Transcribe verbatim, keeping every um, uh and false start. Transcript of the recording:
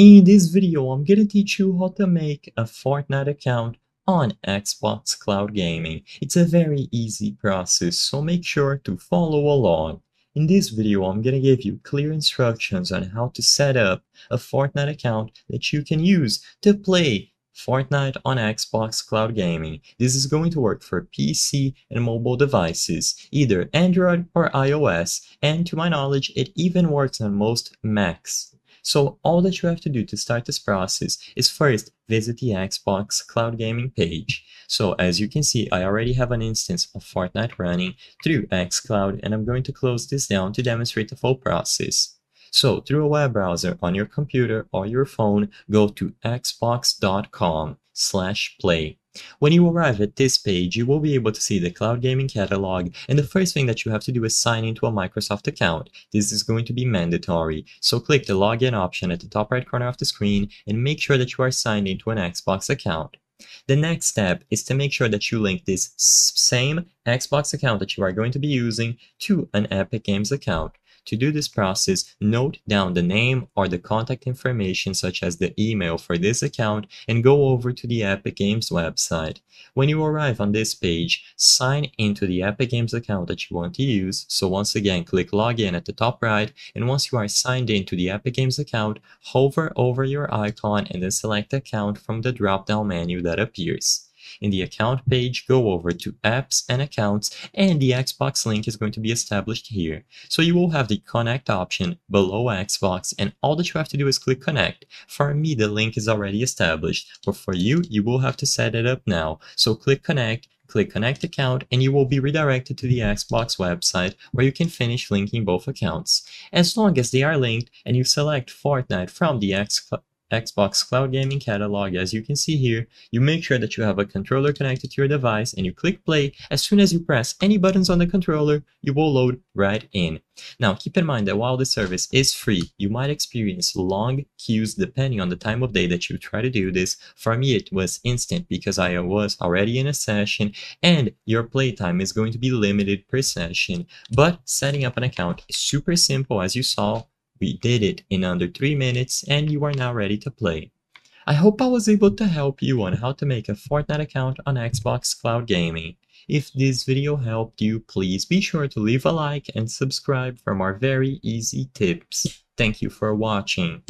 In this video, I'm gonna teach you how to make a Fortnite account on Xbox Cloud Gaming. It's a very easy process, so make sure to follow along. In this video, I'm gonna give you clear instructions on how to set up a Fortnite account that you can use to play Fortnite on Xbox Cloud Gaming. This is going to work for P C and mobile devices, either Android or iOS, and to my knowledge, it even works on most Macs. So all that you have to do to start this process is first visit the Xbox Cloud Gaming page. So as you can see, I already have an instance of Fortnite running through xCloud, and I'm going to close this down to demonstrate the full process. So through a web browser on your computer or your phone, go to xbox dot com slash play. When you arrive at this page, you will be able to see the Cloud Gaming catalog, and the first thing that you have to do is sign into a Microsoft account. This is going to be mandatory, so click the login option at the top right corner of the screen and make sure that you are signed into an Xbox account. The next step is to make sure that you link this same Xbox account that you are going to be using to an Epic Games account. To do this process, note down the name or the contact information such as the email for this account and go over to the Epic Games website. When you arrive on this page, sign into the Epic Games account that you want to use. So once again, click login at the top right, and once you are signed into the Epic Games account, hover over your icon and then select account from the drop-down menu that appears. In the account page, go over to apps and accounts, and the Xbox link is going to be established here. So you will have the connect option below Xbox, and all that you have to do is click connect. For me, the link is already established, but for you, you will have to set it up now. So click connect, click connect account, and you will be redirected to the Xbox website where you can finish linking both accounts. As long as they are linked and you select Fortnite from the Xbox Xbox Cloud Gaming catalog, as you can see here, you make sure that you have a controller connected to your device and you click play. As soon as you press any buttons on the controller, you will load right in. Now keep in mind that while the service is free, you might experience long queues depending on the time of day that you try to do this. For me, it was instant because I was already in a session, and your playtime is going to be limited per session. But setting up an account is super simple, as you saw. We did it in under three minutes, and you are now ready to play. I hope I was able to help you on how to make a Fortnite account on Xbox Cloud Gaming. If this video helped you, please be sure to leave a like and subscribe for more very easy tips. Thank you for watching.